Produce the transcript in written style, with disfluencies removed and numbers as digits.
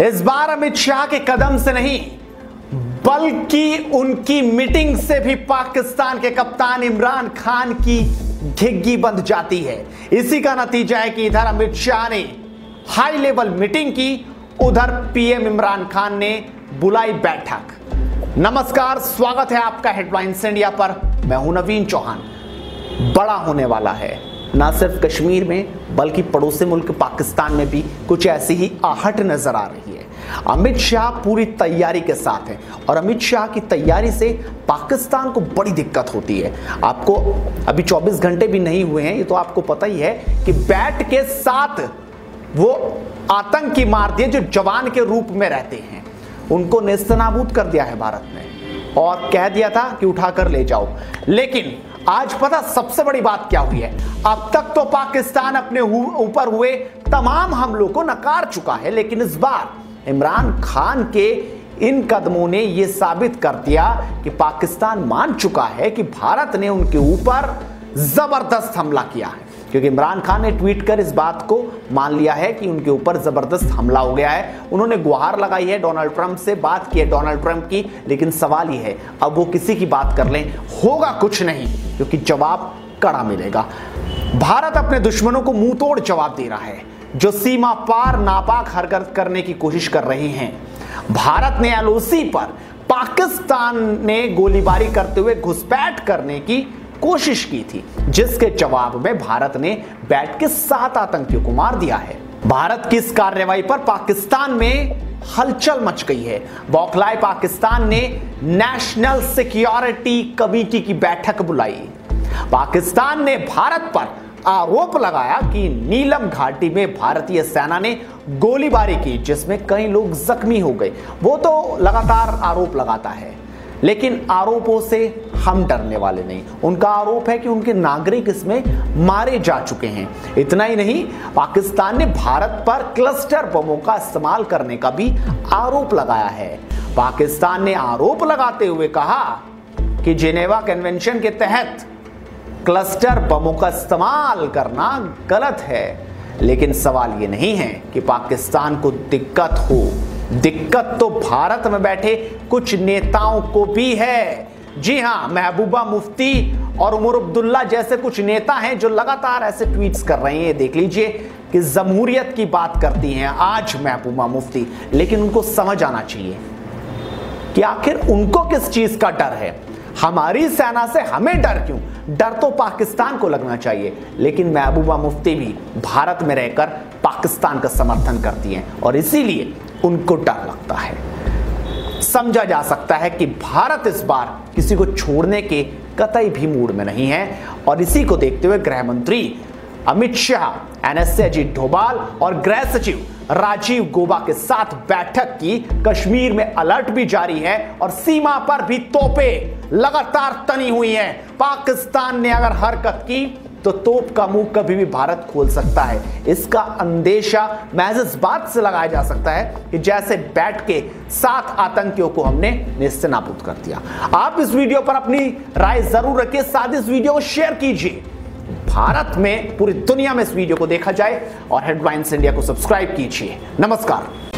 इस बार अमित शाह के कदम से नहीं बल्कि उनकी मीटिंग से भी पाकिस्तान के कप्तान इमरान खान की घिग्गी बंध जाती है। इसी का नतीजा है कि इधर अमित शाह ने हाई लेवल मीटिंग की, उधर पीएम इमरान खान ने बुलाई बैठक। नमस्कार, स्वागत है आपका हेडलाइंस इंडिया पर। मैं हूं नवीन चौहान। बड़ा होने वाला है ना सिर्फ कश्मीर में बल्कि पड़ोसी मुल्क पाकिस्तान में भी कुछ ऐसी ही आहट नजर आ रही है। अमित शाह पूरी तैयारी के साथ हैं और अमित शाह की तैयारी से पाकिस्तान को बड़ी दिक्कत होती है। आपको अभी 24 घंटे भी नहीं हुए हैं, ये तो आपको पता ही है कि बैट के साथ वो आतंकी मार दिए जो जवान के रूप में रहते हैं, उनको नेस्तनाबूद कर दिया है भारत ने और कह दिया था कि उठा कर ले जाओ। लेकिन आज पता सबसे बड़ी बात क्या हुई है? अब तक तो पाकिस्तान अपने ऊपर हुए तमाम हमलों को नकार चुका है, लेकिन इस बार इमरान खान के इन कदमों ने यह साबित कर दिया कि पाकिस्तान मान चुका है कि भारत ने उनके ऊपर जबरदस्त हमला किया है, क्योंकि इमरान खान ने ट्वीट कर इस बात को मान लिया है कि उनके ऊपर जबरदस्त हमला हो गया है। उन्होंने गुहार लगाई है, डोनाल्ड ट्रंप से बात की है, डोनाल्ड ट्रंप की। लेकिन सवाल ये है, अब वो किसी की बात कर लें, होगा कुछ नहीं, क्योंकि जवाब कड़ा मिलेगा। भारत अपने दुश्मनों को मुंह तोड़ जवाब दे रहा है जो सीमा पार नापाक हरकत करने की कोशिश कर रहे हैं। भारत ने LOC पर पाकिस्तान ने गोलीबारी करते हुए घुसपैठ करने की कोशिश की थी, जिसके जवाब में भारत ने बैट के साथ आतंकियों को मार दिया है। भारत की इस कार्रवाई पर पाकिस्तान में हलचल मच गई है। बौखलाए पाकिस्तान ने नेशनल सिक्योरिटी कमेटी की बैठक बुलाई। पाकिस्तान ने भारत पर आरोप लगाया कि नीलम घाटी में भारतीय सेना ने गोलीबारी की जिसमें कई लोग जख्मी हो गए। वो तो लगातार आरोप लगाता है, लेकिन आरोपों से हम डरने वाले नहीं। उनका आरोप है कि उनके नागरिक इसमें मारे जा चुके हैं। इतना ही नहीं, पाकिस्तान ने भारत पर क्लस्टर बमों का इस्तेमाल करने का भी आरोप लगाया है। पाकिस्तान ने आरोप लगाते हुए कहा कि जिनेवा कन्वेंशन के तहत क्लस्टर बमों का इस्तेमाल करना गलत है। लेकिन सवाल ये नहीं है कि पाकिस्तान को दिक्कत हो, दिक्कत तो भारत में बैठे कुछ नेताओं को भी है। जी हां, महबूबा मुफ्ती और उमर अब्दुल्ला जैसे कुछ नेता हैं जो लगातार ऐसे ट्वीट्स कर रहे हैं। देख लीजिए कि जमहूरियत की बात करती हैं आज महबूबा मुफ्ती, लेकिन उनको समझ आना चाहिए कि आखिर उनको किस चीज का डर है। हमारी सेना से हमें डर क्यों? डर तो पाकिस्तान को लगना चाहिए। लेकिन महबूबा मुफ्ती भी भारत में रहकर पाकिस्तान का समर्थन करती हैं और इसीलिए उनको डर लगता है। समझा जा सकता है कि भारत इस बार किसी को छोड़ने के कतई भी मूड में नहीं है और इसी को देखते हुए गृह मंत्री अमित शाह, NSA अजीत डोभाल और गृह सचिव राजीव गोबा के साथ बैठक की। कश्मीर में अलर्ट भी जारी है और सीमा पर भी तोपे लगातार तनी हुई है। पाकिस्तान ने अगर हरकत की तो तोप का मुंह कभी भी भारत खोल सकता है। इसका अंदेशा महज इस बात से लगाया जा सकता है कि जैसे बैट के साथ आतंकियों को हमने नेस्तनाबूद कर दिया। आप इस वीडियो पर अपनी राय जरूर रखिए, साथ इस वीडियो को शेयर कीजिए। भारत में पूरी दुनिया में इस वीडियो को देखा जाए और हेडलाइंस इंडिया को सब्सक्राइब कीजिए। नमस्कार।